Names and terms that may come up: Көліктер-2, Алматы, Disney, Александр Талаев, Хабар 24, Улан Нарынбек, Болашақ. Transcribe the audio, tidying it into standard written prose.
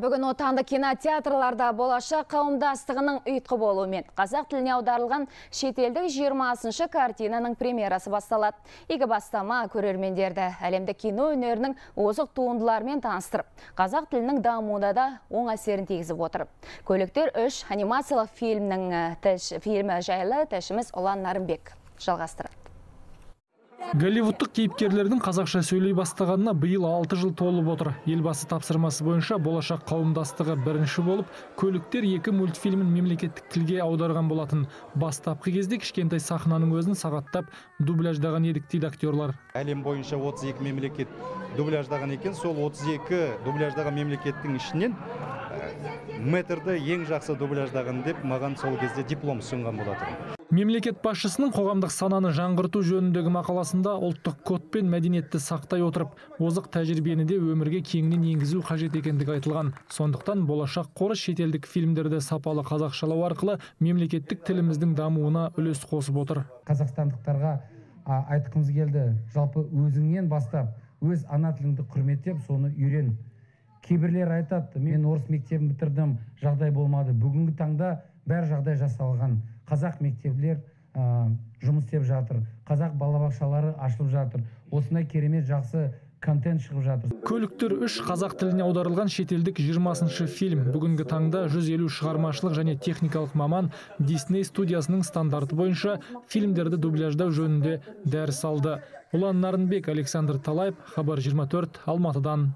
Бүгін отандық кинотеатрларда Болашақ қауымдастығының ұйытқы болуымен қазақ тіліне аударылған шетелдік 20-шы картинаның премьерасы басталады. Игі бастама көрермендерді әлемдік кино өнерінің озық туындыларымен таныстырып, қазақ тілінің дамуына да оң әсерін тигізіп отыр. Көліктер-3 анимациялық фильмі жайлы тілшіміз Улан Нарынбек жалғастырады. Голливудтық кейіпкерлердің қазақша сөйлей бастағанына биыл 6 жыл толып отыр. Елбасы тапсырмасы бойынша Болашақ қауымдастығы бірінші болып Көліктер-2 мультфильмін мемлекеттік тілге аударған болатын. Бастапқы кезде кішкентай сахнаның өзін сағаттап дубляждаған едік дейді актерлар. Әлем бойынша 32 мемлекет дубляждаған екен, сол 32 дубляждаған мемлекеттің ішінен метрді ең жақсы дубляждаған деп маған сол кезде диплом ұсынған болатын. Мемлекет басшысының қоғамдық сананы жаңғырту жөніндегі мақаласында ұлттық код пен мәдениетті сақтай отырып, озық тәжірибені де өмірге кеңінен енгізу қажет екендігі айтылған. Сондықтан Болашақ қоры шетелдік фильмдерді сапалы қазақшалау арқылы мемлекеттік тіліміздің дамуына үлес қосып отыр. Қазақстандықтарға айтқымыз келді, жалпы өзіңнен бастап, өз ана тіліңді құрметтеп, соны үйрен. Кейбірлер айтады, мен орыс мектебін бітірдім, жағдай болмады. Бүгінгі таңда бәр жағдай жасалған. Қазақ мектеблер жұмыс істеп жатыр, қазақ балабақшалары ашылып жатыр, осындай керемет жақсы контент шығып жатыр. Көліктер-3 қазақ тіліне аударылған шетелдік 20-шы фильм. Бүгінгі таңда 150 шығармашылық және техникалық маман Disney студиясының стандарты бойынша фильмдерді дубляждау жөнінде дәріс алды. Улан Нарынбек, Александр Талаев, Хабар 24, Алматыдан.